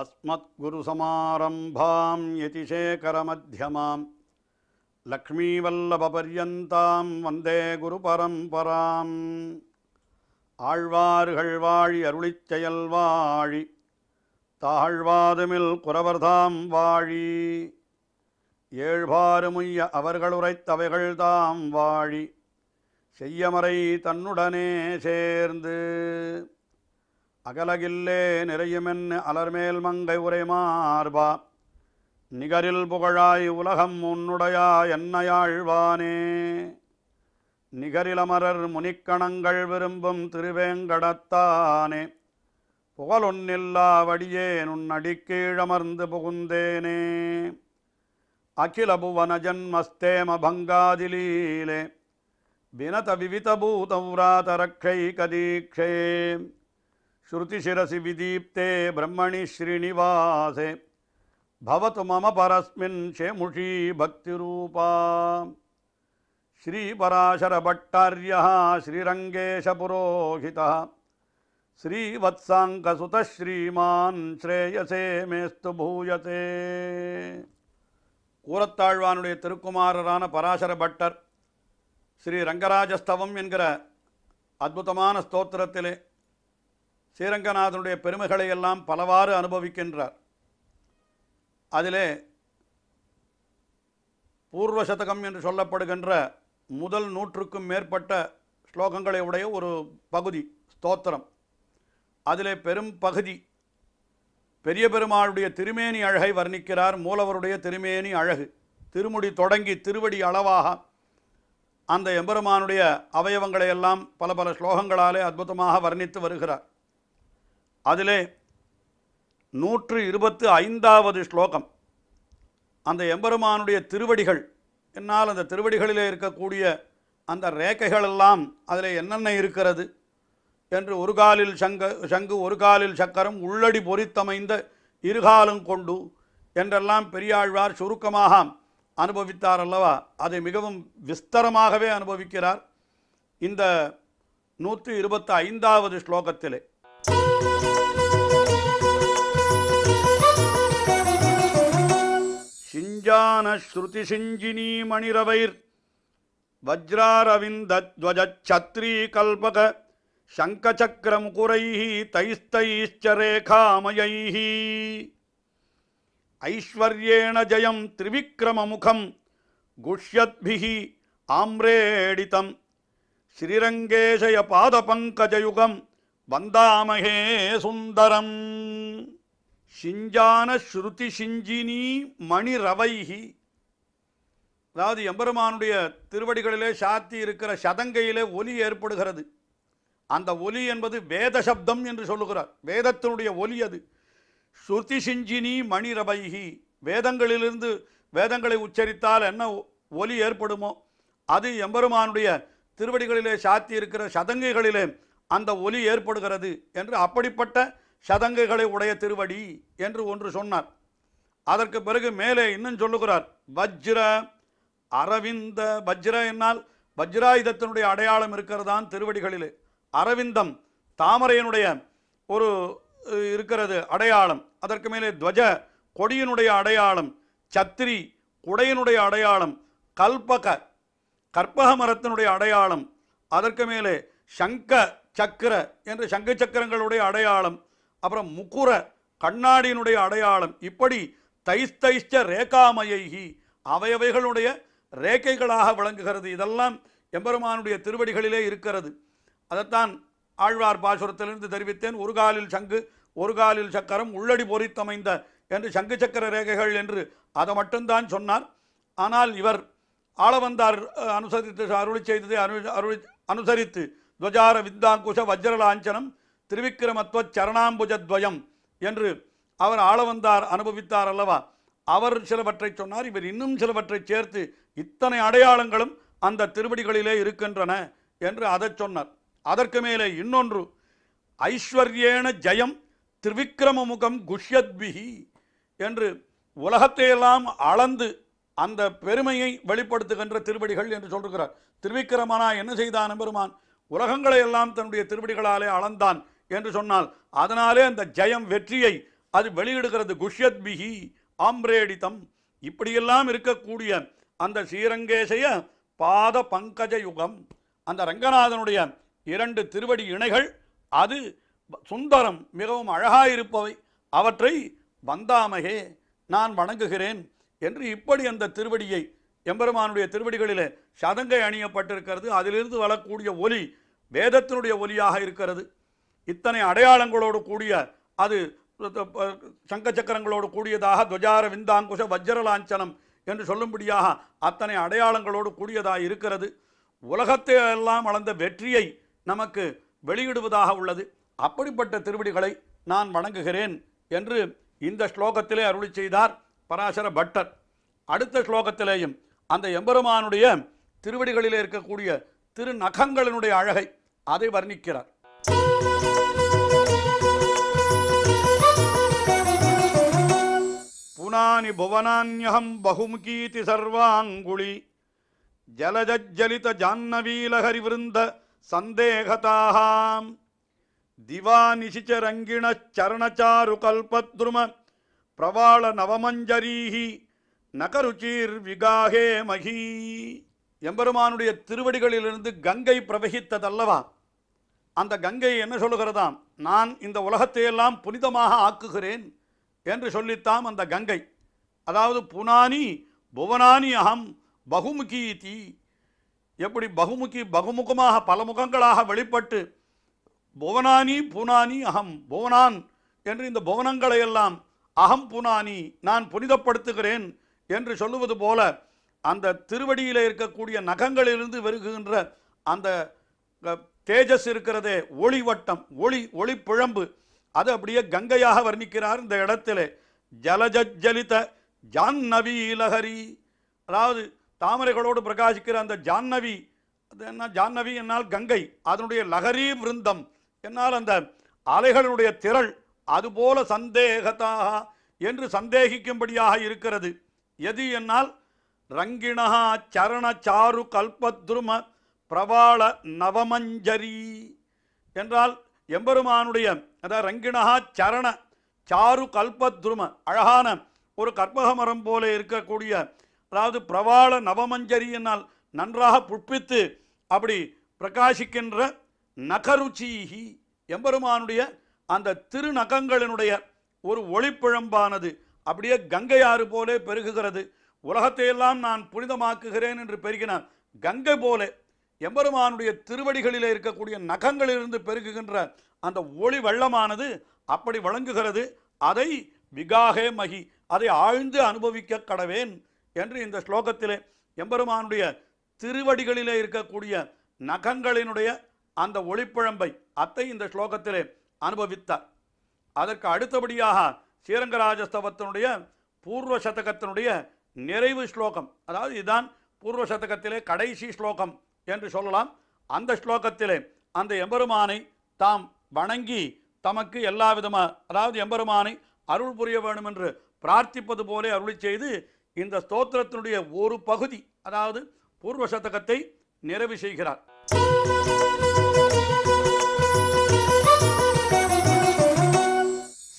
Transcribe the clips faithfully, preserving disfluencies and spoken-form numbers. अस्मद्गुरुसमारम्भां यतिशेखरमध्यमां लक्ष्मीवल्लभपर्यन्तां वन्दे गुरुपरम्पराम् आळ्वार्गळ् वाळि अरुळिच्चयल् वाळि ताळ्वादुमिल् कुरवर्धां वाळि एळ्भारुमुय्य अवर्गळु उरैत्तवैगळ् तां वाळि செய்யமறை தன்னுடனே சேர்ந்து அகலகில்லே நிறையுமென் அலர்மேல் மங்கை உரைமார்பா நிகரில் புகழாய் உலகம் உன்னுடையா என்னையாழ்வானே நிகரிலமரர் முனிக்கணங்கள் விரும்பும் திருவேங்கடத்தானே புகழொன்னில்லா வடியேன் உன்னடிக்கீழமர்ந்து புகுந்தேனே அகில புவன ஜன்மஸ்தேம பங்காதிலீலே विनत विवितभूतव्रातरक्षैकदीक्षे श्रुतिशिरसि विदीप्ते ब्रह्मणि श्रीनिवासे भवतु मम परस्मिन् चेमुषी भक्तिरूपा श्रीपराशरभट्टार्यः श्रीरङ्गेशपुरोहितः श्रीवत्साङ्कसुतः श्रीमान् श्रेयसे मेस्तु भूयते। कूरत्ताழ்வானுடைய திருக்குமாரரான பராசரபட்டர் श्री रंगराजस्तवम् एन्गिற अद्भुतमान स्तोत्रत्तिले श्रीरंगनाथनुடைய பெருமைகளை எல்லாம் பலவாறு அனுபவிக்கின்றார்। அதிலே பூர்வசதகம் என்று சொல்லப்படுகின்ற முதல் நூற்றுக்கும் மேற்பட்ட ஸ்லோகங்களை உடைய ஒரு பகுதி ஸ்தோத்திரம்। அதிலே பெரும் பகுதி பெரிய பெருமாளுடைய திருமேனி அழகை வர்ணிக்கிறார்। மூலவருடைய திருமேனி அழகு திருமுடி தொடங்கி திருவடி அளவாக அந்த எம்பெருமானுடைய அவயவங்களை எல்லாம் பல பல ஸ்லோகங்களாலே அற்புதமாக வர்ணித்து வருகிறார்। அதிலே நூற்று இருபத்து ஐந்தாவது ஸ்லோகம் அந்த எம்பெருமானுடைய திருவடிகள், என்னால் அந்த திருவடிகளிலே இருக்கக்கூடிய அந்த ரேகைகளெல்லாம் அதில் என்னென்ன இருக்கிறது என்று ஒரு காலில் சங்க சங்கு ஒரு காலில் சக்கரம் உள்ளடி பொறித்தமைந்த இருகாலும் கொண்டு என்றெல்லாம் பெரியாழ்வார் சுருக்கமாக அனுபவித்தார் அல்லவா, அதை மிகவும் விஸ்தரமாகவே அனுபவிக்கிறார் இந்த நூற்றி இருபத்தி ஐந்தாவது ஸ்லோகத்திலே। சிஞ்சான ஸ்ருதி சிஞ்சினி மணிரவைர் வஜ்ராரவிந்த த்வஜச்சத்ரீ கல்பக சங்கசக்கரம் குரைஹி தைஸ்தைச்சரேகாமயைஹி ऐश्वर्येण जयं त्रिविक्रममुखं गुष्यद्भिः आम्रेडितं श्रीरंगेशय पादपङ्कजयुगं वन्दामहे सुन्दरं। शिञ्जान श्रुति शिञ्जिनी मणिरवैः அதாவது எம்பெருமானுடைய திருவடிகளிலே சாத்தி இருக்கிற சதங்கையிலே ஒலி ஏற்படுகிறது। அந்த ஒலி என்பது வேத சப்தம் என்று சொல்லுகிறார், வேதத்தினுடைய ஒலி அது। ஸ்ருதி சிஞ்சினி மணிரவைஹி வேதங்களிலிருந்து வேதங்களை உச்சரித்தால் என்ன ஒலி ஏற்படுமோ அது எம்பெருமானுடைய திருவடிகளிலே சாத்தி இருக்கிற சதங்கைகளிலே அந்த ஒலி ஏற்படுகிறது என்று, அப்படிப்பட்ட சதங்கைகளை உடைய திருவடி என்று ஒன்று சொன்னார்। அதற்கு பிறகு மேலே இன்னும் சொல்லுகிறார், வஜ்ர அரவிந்த வஜ்ர என்னால் வஜ்ராயுதத்தினுடைய அடையாளம் இருக்கிறதான் திருவடிகளிலே, அரவிந்தம் தாமரையினுடைய ஒரு இருக்கிறது அடையாளம், அதற்கு மேலே துவஜ கொடியினுடைய அடையாளம், சத்திரி குடையினுடைய அடையாளம், கல்பக கற்பக மரத்தினுடைய அடையாளம், அதற்கு மேலே சங்க சக்கர என்று சங்க சக்கரங்களுடைய அடையாளம், அப்புறம் முக்குர கண்ணாடியினுடைய அடையாளம், இப்படி தைஸ்தைஷ்ட ரேகாமயைகி அவையவைகளுடைய ரேகைகளாக விளங்குகிறது। இதெல்லாம் எம்பெருமானுடைய திருவடிகளிலே இருக்கிறது। அதைத்தான் ஆழ்வார் பாசுரத்திலிருந்து தெரிவித்தேன், ஒரு காலில் சங்கு ஒரு காலில் சக்கரம் உள்ளடி பொறித்தமைந்த என்று சங்கு சக்கர ரேகைகள் என்று அதை மட்டும்தான் சொன்னார்। ஆனால் இவர் ஆளவந்தார் அனுசரித்து அருளி செய்ததை அனு அருளி அனுசரித்து துவஜார வித்தாங்குஷ வஜ்ரலாஞ்சனம் திருவிக்கிரமத்துவ சரணாம்புஜத்வயம் என்று அவர் ஆளவந்தார் அனுபவித்தார் அல்லவா, அவர் சிலவற்றை சொன்னார், இவர் இன்னும் சிலவற்றை சேர்த்து இத்தனை அடையாளங்களும் அந்த திருவடிகளிலே இருக்கின்றன என்று அதை சொன்னார்। அதற்கு மேலே இன்னொன்று, ஐஸ்வர்யேன ஜயம் திருவிக்கிரமமுகம் குஷ்யத்பிஹி என்று உலகத்தையெல்லாம் அளந்து அந்த பெருமையை வெளிப்படுத்துகின்ற திருவடிகள் என்று சொல்கிறார்। திருவிக்கிரமனா என்ன செய்தான் பெருமான், உலகங்களை எல்லாம் தன்னுடைய திருவடிகளாலே அளந்தான் என்று சொன்னால் அதனாலே அந்த ஜயம் வெற்றியை அது வெளியிடுகிறது குஷ்யத் பிஹி ஆம்ரேடிதம். இப்படியெல்லாம் இருக்கக்கூடிய அந்த ஸ்ரீரங்கேசைய பாத பங்கஜ யுகம், அந்த ரங்கநாதனுடைய இரண்டு திருவடி இணைகள் அது சுந்தரம் மிகவும் அழகாயிருப்பவை, அவற்றை வந்தாமகே நான் வணங்குகிறேன் என்று இப்படி அந்த திருவடியை எம்பெருமானுடைய திருவடிகளிலே சதங்கை அணியப்பட்டிருக்கிறது. அதிலிருந்து வரக்கூடிய ஒலி வேதத்தினுடைய ஒலியாக இருக்கிறது. இத்தனை அடையாளங்களோடு கூடிய அது சங்க சக்கரங்களோடு கூடியதாக துவஜார விந்தாங்குஷ வஜ்ரலாஞ்சனம் என்று சொல்லும்படியாக அத்தனை அடையாளங்களோடு கூடியதாக இருக்கிறது. உலகத்தை எல்லாம் அளந்த வெற்றியை நமக்கு வெளியிடுவதாக உள்ளது. அப்படிப்பட்ட திருவடிகளை நான் வணங்குகிறேன் என்று இந்த ஸ்லோகத்திலே அருளி செய்தார் பராசர பட்டர். அடுத்த ஸ்லோகத்திலேயும் அந்த எம்பெருமானுடைய திருவடிகளிலே இருக்கக்கூடிய திருநகங்களினுடைய அழகை அதை வர்ணிக்கிறார். புனானி புவனான்யகம் பகுமுகீதி சர்வாங்குளி ஜலஜஜலித ஜான்னவீலஹரிவிருந்த சந்தேகதாஹாம் திவா நிசிச்சரங்கிண சரணச்சாரு கல்பத்ரும பிரவாள நவமஞ்சரீஹி நகருச்சீர் விகாகே மகி. எம்பெருமானுடைய திருவடிகளிலிருந்து கங்கை பிரவகித்ததல்லவா, அந்த கங்கை என்ன சொல்லுகிறதாம், நான் இந்த உலகத்தையெல்லாம் புனிதமாக ஆக்குகிறேன் என்று சொல்லித்தாம் அந்த கங்கை. அதாவது புனானி புவனானி அகம் பகுமுகி தீ, எப்படி பகுமுகி பகுமுகமாக பல முகங்களாக வெளிப்பட்டு புவனானி புனானி அகம் புவனான் என்று இந்த புவனங்களையெல்லாம் அகம் புனானி நான் புனிதப்படுத்துகிறேன் என்று சொல்லுவது போல அந்த திருவடியில் இருக்கக்கூடிய நகங்களிலிருந்து வருகின்ற அந்த தேஜஸ் இருக்கிறதே, ஒளி வட்டம், ஒளி ஒளி பிழம்பு, அது அப்படியே கங்கையாக வர்ணிக்கிறார் இந்த இடத்திலே. ஜலஜஜலித ஜான்னவி லஹரி, அதாவது தாமரைகளோடு பிரகாசிக்கிற அந்த ஜான்னவி, அது என்ன ஜான்னவி என்னால் கங்கை, அதனுடைய லஹரி விருந்தம் என்னால் அந்த அலைகளுடைய திரள், அதுபோல சந்தேகதாக என்று சந்தேகிக்கும்படியாக இருக்கிறது. எது என்னால் ரங்கிணா சரண சாரு கல்பத்ரும பிரவாள நவமஞ்சரி என்றால் எம்பெருமானுடைய அதாவது ரங்கிணா சரண சாரு கல்பத்ரும அழகான ஒரு கற்பக மரம் போல இருக்கக்கூடிய, அதாவது பிரவாள நவமஞ்சரி என்னால் நன்றாக புட்பித்து அப்படி பிரகாசிக்கின்ற நகருச்சீகி எம்பெருமானுடைய அந்த திருநகங்களினுடைய ஒரு ஒளிப்பிழம்பானது அப்படியே கங்கையாறு போலே பெருகுகிறது. உலகத்தையெல்லாம் நான் புனிதமாக்குகிறேன் என்று பெருகினான் கங்கை போலே எம்பெருமானுடைய திருவடிகளிலே இருக்கக்கூடிய நகங்களிலிருந்து பெருகுகின்ற அந்த ஒளி வெள்ளமானது அப்படி வழங்குகிறது. அதை விகாகே மகி, அதை ஆழ்ந்து அனுபவிக்க கடவேன் என்று இந்த ஸ்லோகத்திலே எம்பெருமானுடைய திருவடிகளிலே இருக்கக்கூடிய நகங்களினுடைய அந்த ஒளிப்பிழம்பை அத்தை இந்த ஸ்லோகத்திலே அனுபவித்தார். அதற்கு அடுத்தபடியாக ஸ்ரீரங்கராஜஸ்தவத்தினுடைய பூர்வ சதகத்தினுடைய நிறைவு ஸ்லோகம், அதாவது இதுதான் பூர்வ சதகத்திலே கடைசி ஸ்லோகம் என்று சொல்லலாம். அந்த ஸ்லோகத்திலே அந்த எம்பெருமானை தாம் வணங்கி தமக்கு எல்லா விதமாக, அதாவது எம்பெருமானை அருள் புரிய வேண்டும் என்று பிரார்த்திப்பது போலே அருளி செய்து இந்த ஸ்தோத்திரத்தினுடைய ஒரு பகுதி, அதாவது பூர்வ சதகத்தை நிறைவு செய்கிறார்.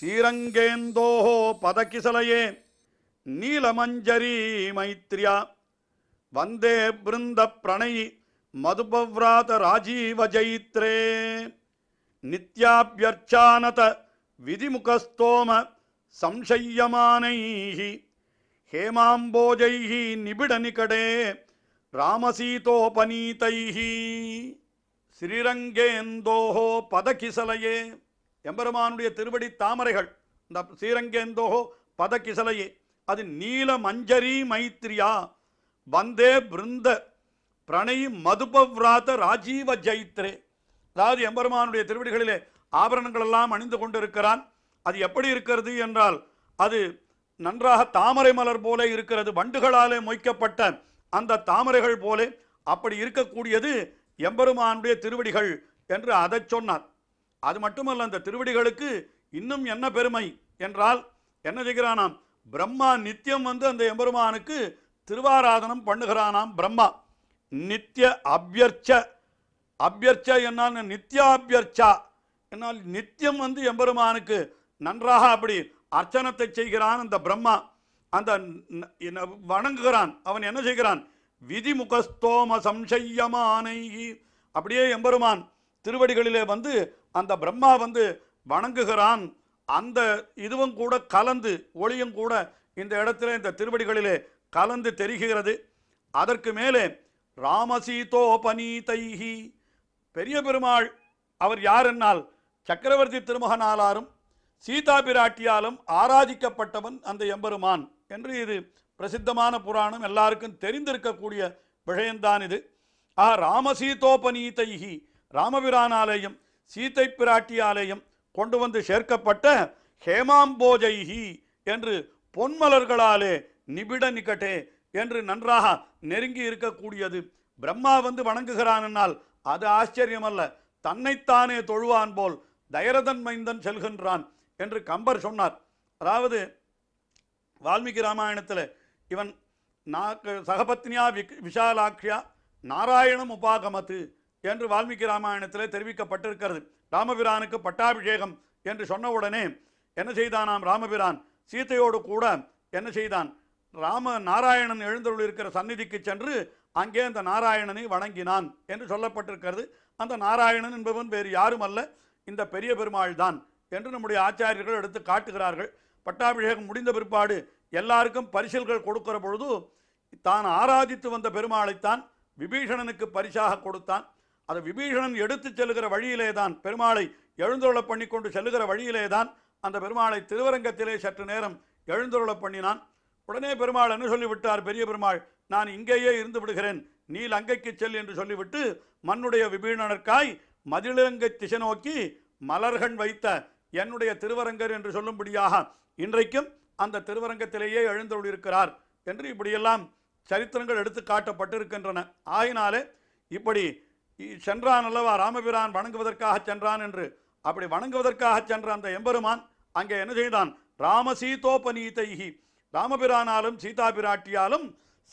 ஸ்ரீரங்கேந்தோ பதகிசலையே நீலமஞ்சரி மைத்ரியா வந்தே பிருந்த பிரணயி மதுபவ்ராத ராஜீவ ஜைத்ரே நித்யாபியர்ச்சானத விதிமுகஸ்தோம சம்சய்யமானைஹி ஹேமாம்போஜைஹி நிபிட நிகடே ராமசீதோபநீதைஹி. ஸ்ரீரங்கேந்தோ பதகிசலையே, எம்பெருமானுடைய திருவடி தாமரைகள் இந்த ஸ்ரீரங்கேந்தோ பதகிசலையே அது நீல மஞ்சரி மைத்ரியா வந்தே பிருந்த பிரணயி மதுபவ்ராத ராஜீவ ஜைத்ரே, அதாவது எம்பெருமானுடைய திருவடிகளிலே ஆபரணங்களெல்லாம் அணிந்து கொண்டிருக்கிறான். அது எப்படி இருக்கிறது என்றால் அது நன்றாக தாமரை மலர் போல இருக்கிறது, வண்டுகளாலே மொய்க்கப்பட்ட அந்த தாமரைகள் போலே அப்படி இருக்கக்கூடியது எம்பெருமானுடைய திருவடிகள் என்று அதை சொன்னார். அது மட்டுமல்ல, அந்த திருவடிகளுக்கு இன்னும் என்ன பெருமை என்றால் என்ன செய்கிறானாம், பிரம்மா நித்தியம் வந்து அந்த எம்பெருமானுக்கு திருவாராதனம் பண்ணுகிறானாம். பிரம்மா நித்திய அபியர்ச்ச அபியர்ச்ச என்னால் நித்திய அபியர்ச்சா என்னால் நித்தியம் வந்து எம்பெருமானுக்கு நன்றாக அப்படி அர்ச்சனத்தை செய்கிறான் அந்த பிரம்மா அந்த வணங்குகிறான் அவன் என்ன செய்கிறான் விதிமுகஸ்தோம சம்சய்யமானைகி அப்படியே எம்பெருமான் திருவடிகளிலே வந்து அந்த பிரம்மா வந்து வணங்குகிறான் அந்த இதுவும் கூட கலந்து ஒளியும் கூட இந்த இடத்துல இந்த திருவடிகளிலே கலந்து தெரிகிறது அதற்கு மேலே ராமசீதோபனீதைஹி பெரிய பெருமாள் அவர் யார் என்னால் சக்கரவர்த்தி திருமகனாலும் சீதா பிராட்டியாலும் ஆராதிக்கப்பட்டவன் அந்த எம்பெருமான் என்று இது பிரசித்தமான புராணம் எல்லாருக்கும் தெரிந்திருக்கக்கூடிய விஷயம்தான் இது. ஆ ராமசீதோபனீதைஹி ராமபிரானாலேயும் சீதை பிராட்டியாலேயும் கொண்டு வந்து சேர்க்கப்பட்ட ஹேமாம்போஜைஹி என்று பொன்மலர்களாலே நிபிட நிகட்டே என்று நன்றாக நெருங்கி இருக்கக்கூடியது. பிரம்மா வந்து வணங்குகிறான் என்னால் அது ஆச்சரியமல்ல, தன்னைத்தானே தொழுவான் போல் தயரதன் மைந்தன் செல்கின்றான் என்று கம்பர் சொன்னார். அதாவது வால்மீகி ராமாயணத்தில் இவன் நா சகபத்னியா விக் விஷாலாக்ஷியா நாராயணம் உபாகமத்து என்று வால்மீகி ராமாயணத்தில் தெரிவிக்கப்பட்டிருக்கிறது. ராமபிரானுக்கு பட்டாபிஷேகம் என்று சொன்ன உடனே என்ன செய்தானாம் ராமபிரான் சீதையோடு கூட என்ன செய்தான் ராம நாராயணன் எழுந்தருள் இருக்கிற சந்நிதிக்கு சென்று அங்கே அந்த நாராயணனை வணங்கினான் என்று சொல்லப்பட்டிருக்கிறது. அந்த நாராயணன் என்பவன் வேறு யாரும் அல்ல, இந்த பெரிய பெருமாள் தான் என்று நம்முடைய ஆச்சாரியர்கள் எடுத்து காட்டுகிறார்கள். பட்டாபிஷேகம் முடிந்த பிற்பாடு எல்லாருக்கும் பரிசில்கள் கொடுக்கிற பொழுது தான் ஆராதித்து வந்த பெருமாளைத்தான் விபீஷணனுக்கு பரிசாக கொடுத்தான். அது விபீஷணன் எடுத்து செல்லுகிற வழியிலே தான் பெருமாளை எழுந்தருள பண்ணி கொண்டு செல்லுகிற வழியிலே தான் அந்த பெருமாளை திருவரங்கத்திலே சற்று நேரம் எழுந்தருள பண்ணினான். உடனே பெருமாள் என்ன சொல்லிவிட்டார், பெரிய பெருமாள் நான் இங்கேயே இருந்து விடுகிறேன், நீ லங்கைக்கு செல் என்று சொல்லிவிட்டு மன்னுடைய விபீஷணனுக்காய் மதிலங்கை திசை நோக்கி மலர்கள் வைத்த என்னுடைய திருவரங்கர் என்று சொல்லும்படியாக இன்றைக்கும் அந்த திருவரங்கத்திலேயே எழுந்தருளிருக்கிறார் என்று இப்படியெல்லாம் சரித்திரங்கள் எடுத்து காட்டப்பட்டிருக்கின்றன. ஆயினாலே இப்படி சென்றான் அல்லவா ராமபிரான் வணங்குவதற்காக சென்றான் என்று அப்படி வணங்குவதற்காக சென்ற அந்த எம்பெருமான் அங்கே என்ன செய்தான் ராமசீதோபனீதைஹி ராமபிரானாலும் சீதா பிராட்டியாலும்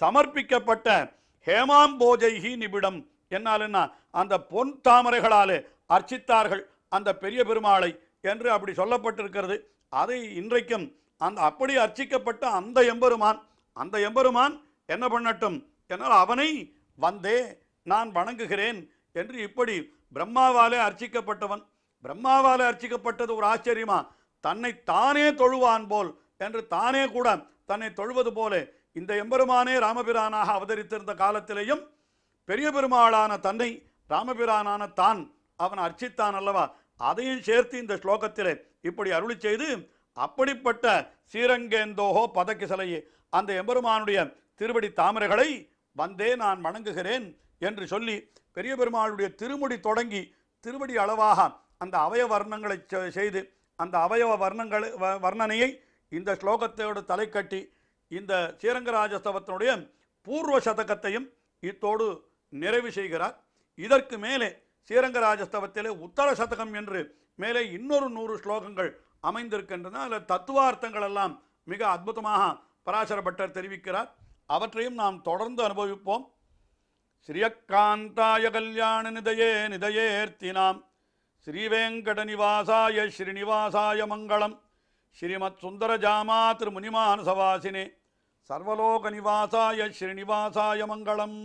சமர்ப்பிக்கப்பட்ட ஹேமாம்போஜைஹி நிபிடம் என்னால் என்ன அந்த பொன் தாமரைகளாலே அர்ச்சித்தார்கள் அந்த பெரிய பெருமாளை என்று அப்படி சொல்லப்பட்டிருக்கிறது. அதை இன்றைக்கும் அந்த அப்படி அர்ச்சிக்கப்பட்ட அந்த எம்பெருமான் அந்த எம்பெருமான் என்ன பண்ணட்டும் என்னால் அவனை வந்தே நான் வணங்குகிறேன் என்று இப்படி பிரம்மாவாலே அர்ச்சிக்கப்பட்டவன் பிரம்மாவாலே அர்ச்சிக்கப்பட்டது ஒரு ஆச்சரியமா தன்னை தானே தொழுவான் போல் என்று தானே கூட தன்னை தொழுவது போலே இந்த எம்பெருமானே ராமபிரானாக அவதரித்திருந்த காலத்திலேயும் பெரிய பெருமாளான தன்னை ராமபிரானான தான் அவன் அர்ச்சித்தான் அல்லவா, அதையும் சேர்த்து இந்த ஸ்லோகத்திலே இப்படி அருளி செய்து அப்படிப்பட்ட சீரங்கேந்தோகோ பதக்கிசலையே அந்த எம்பெருமானுடைய திருவடி தாமரைகளை வந்தே நான் வணங்குகிறேன் என்று சொல்லி பெரிய பெருமாளுடைய திருமுடி தொடங்கி திருவடி அளவாக அந்த அவய வர்ணங்களை செய்து அந்த அவயவ வர்ணங்களை வர்ணனையை இந்த ஸ்லோகத்தோடு தலை கட்டி இந்த ஸ்ரீரங்கராஜஸ்தவத்தினுடைய பூர்வ சதகத்தையும் இத்தோடு நிறைவு செய்கிறார். இதற்கு மேலே ஸ்ரீரங்கராஜஸ்தவத்திலே உத்தர சதகம் என்று மேலே இன்னொரு நூறு ஸ்லோகங்கள் அமைந்திருக்கின்றன. அதில் தத்துவார்த்தங்கள் எல்லாம் மிக அற்புதமாக பராசர பட்டர் தெரிவிக்கிறார். அவற்றையும் நாம் தொடர்ந்து அனுபவிப்போம். ஸ்ரீயக்காந்தாய கல்யாண நிதையே நிதையேர்த்தினாம் ஸ்ரீவேங்கடநிவாசாய ஸ்ரீநிவாசாய மங்களம் ஸ்ரீமத் சுந்தரஜாமா திருமுனிமானசவாசினே சர்வலோக நிவாசாய ஸ்ரீநிவாசாய மங்களம்.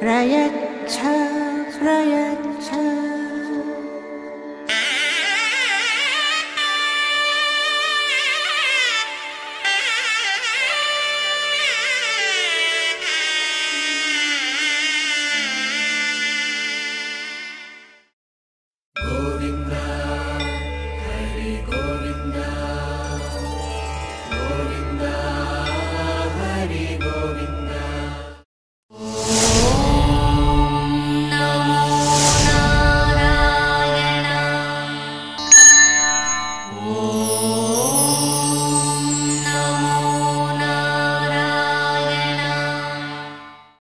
प्रयच्छ प्रयच्छ